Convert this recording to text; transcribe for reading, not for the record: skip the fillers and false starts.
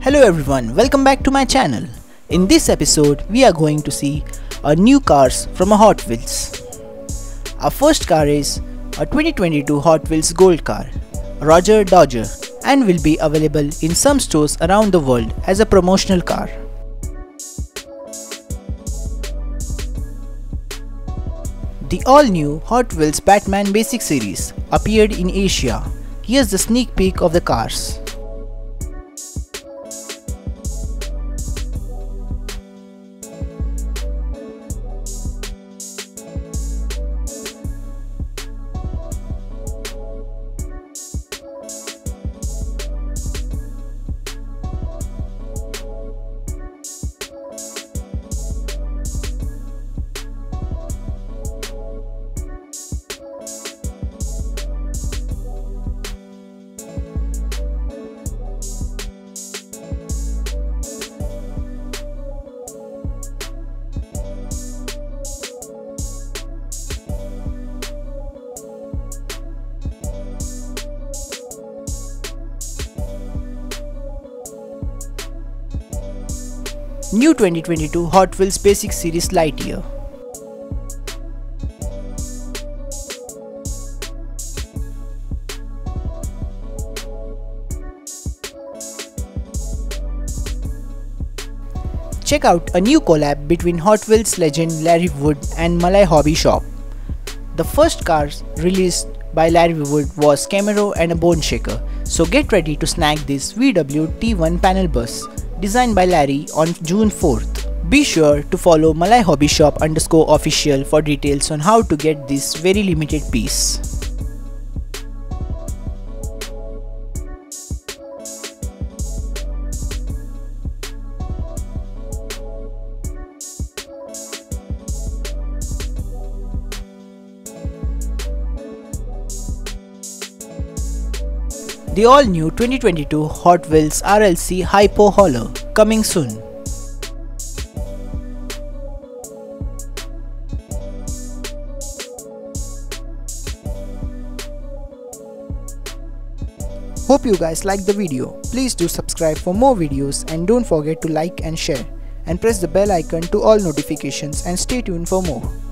Hello everyone, welcome back to my channel. In this episode, we are going to see a new cars from a Hot Wheels. Our first car is a 2022 Hot Wheels Gold car, Rodger Dodger, and will be available in some stores around the world as a promotional car. The all-new Hot Wheels Batman Basic Series appeared in Asia. Here's the sneak peek of the cars. New 2022 Hot Wheels Basic Series Lightyear. Check out a new collab between Hot Wheels legend Larry Wood and Malay Hobby Shop. The first cars released by Larry Wood was Camaro and a Bone Shaker, so get ready to snag this VW T1 Panel Bus designed by Larry on June 4th. Be sure to follow malayahobbyshop_official for details on how to get this very limited piece. The all-new 2022 Hot Wheels RLC Hi-Po Hauler, coming soon. Hope you guys liked the video. Please do subscribe for more videos and don't forget to like and share, and press the bell icon to all notifications, and stay tuned for more.